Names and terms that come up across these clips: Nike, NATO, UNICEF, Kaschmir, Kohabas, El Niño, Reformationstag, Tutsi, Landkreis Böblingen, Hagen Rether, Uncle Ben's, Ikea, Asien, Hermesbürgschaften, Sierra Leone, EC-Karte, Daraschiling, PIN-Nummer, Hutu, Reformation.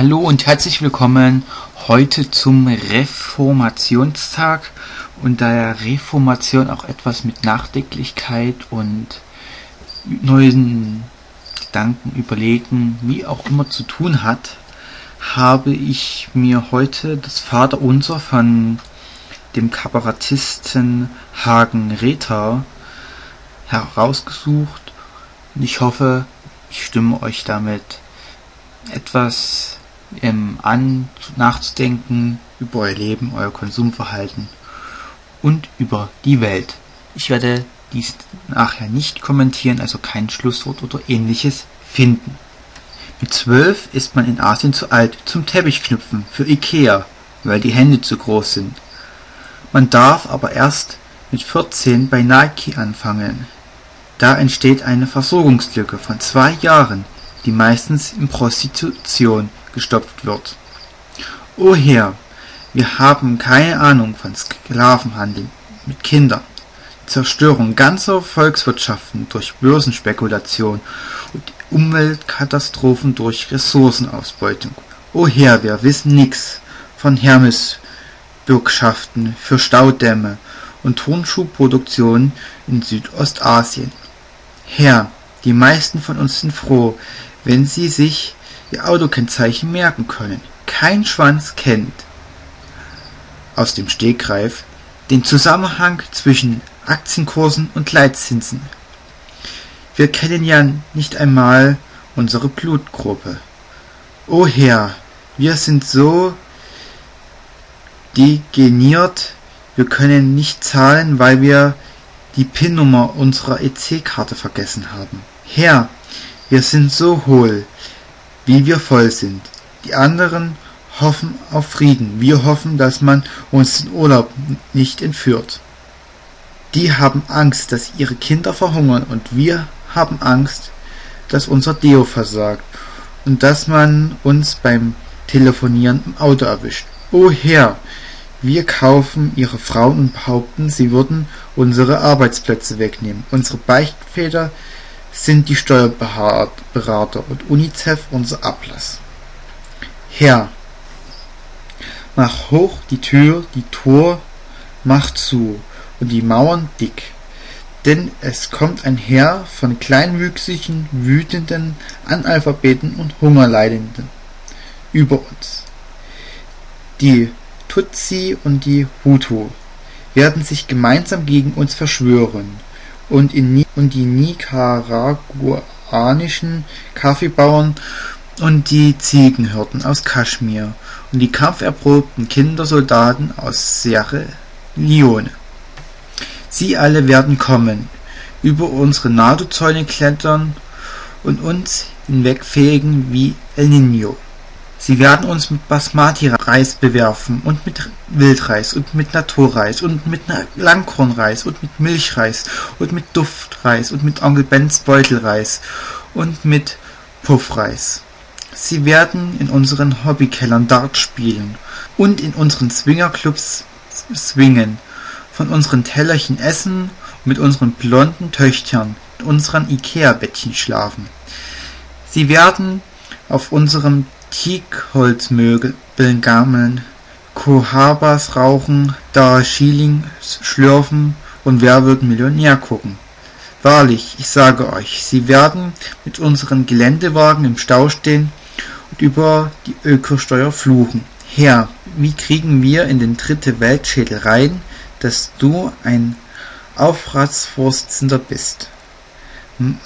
Hallo und herzlich willkommen heute zum Reformationstag, und da ja Reformation auch etwas mit Nachdenklichkeit und neuen Gedanken, Überlegen, wie auch immer zu tun hat, habe ich mir heute das Vaterunser von dem Kabarettisten Hagen Rether herausgesucht, und ich hoffe, ich stimme euch damit etwas an, nachzudenken über euer Leben, euer Konsumverhalten und über die Welt. Ich werde dies nachher nicht kommentieren, also kein Schlusswort oder ähnliches finden. Mit 12 ist man in Asien zu alt zum Teppichknüpfen für Ikea, weil die Hände zu groß sind. Man darf aber erst mit 14 bei Nike anfangen. Da entsteht eine Versorgungslücke von 2 Jahren, die meistens in Prostitution gestopft wird. O Herr, wir haben keine Ahnung von Sklavenhandel mit Kindern, Zerstörung ganzer Volkswirtschaften durch Börsenspekulation und Umweltkatastrophen durch Ressourcenausbeutung. O Herr, wir wissen nichts von Hermesbürgschaften für Staudämme und Turnschuhproduktion in Südostasien. Herr, die meisten von uns sind froh, wenn sie sich ihr Autokennzeichen merken können. Kein Schwanz kennt aus dem Stegreif den Zusammenhang zwischen Aktienkursen und Leitzinsen. Wir kennen ja nicht einmal unsere Blutgruppe. O Herr, wir sind so degeniert, wir können nicht zahlen, weil wir die PIN-Nummer unserer EC-Karte vergessen haben. Herr, wir sind so hohl, wie wir voll sind. Die anderen hoffen auf Frieden. Wir hoffen, dass man uns den Urlaub nicht entführt. Die haben Angst, dass ihre Kinder verhungern, und wir haben Angst, dass unser Deo versagt und dass man uns beim Telefonieren im Auto erwischt. O Herr, wir kaufen ihre Frauen und behaupten, sie würden unsere Arbeitsplätze wegnehmen. Unsere Beichtväter sind die Steuerberater und UNICEF unser Ablass. Herr, mach hoch die Tür macht zu und die Mauern dick, denn es kommt ein Heer von kleinwüchsigen, wütenden, Analphabeten und Hungerleidenden über uns. Die Tutsi und die Hutu werden sich gemeinsam gegen uns verschwören, und die nicaraguanischen Kaffeebauern und die Ziegenhirten aus Kaschmir und die kampferprobten Kindersoldaten aus Sierra Leone. Sie alle werden kommen, über unsere NATO-Zäune klettern und uns hinwegfegen wie El Niño. Sie werden uns mit Basmati-Reis bewerfen und mit Wildreis und mit Naturreis und mit Langkornreis und mit Milchreis und mit Duftreis und mit Uncle Ben's Beutelreis und mit Puffreis. Sie werden in unseren Hobbykellern Dart spielen und in unseren Swingerclubs swingen, von unseren Tellerchen essen und mit unseren blonden Töchtern in unseren Ikea-Bettchen schlafen. Sie werden auf unserem Kiekholzmöbeln gammeln, Kohabas rauchen, Daraschiling schlürfen und Wer wird Millionär gucken. Wahrlich, ich sage euch, sie werden mit unseren Geländewagen im Stau stehen und über die Ökosteuer fluchen. Herr, wie kriegen wir in den dritte Weltschädel rein, dass du ein Aufratsvorsitzender bist?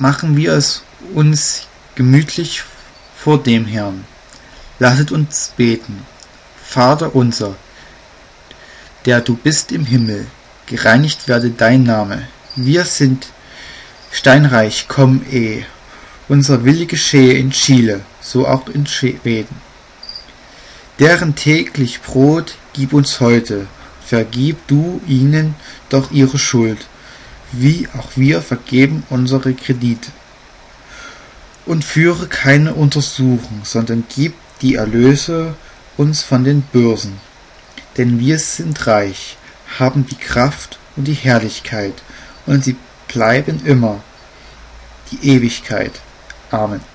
Machen wir es uns gemütlich vor dem Herrn. Lasset uns beten. Vater unser, der du bist im Himmel, gereinigt werde dein Name. Wir sind steinreich, komm unser Wille geschehe in Chile, so auch in Schweden. Deren täglich Brot gib uns heute, vergib du ihnen doch ihre Schuld, wie auch wir vergeben unsere Kredite. Und führe keine Untersuchung, sondern gib die Erlöse uns von den Börsen. Denn wir sind reich, haben die Kraft und die Herrlichkeit, und sie bleiben immer die Ewigkeit. Amen.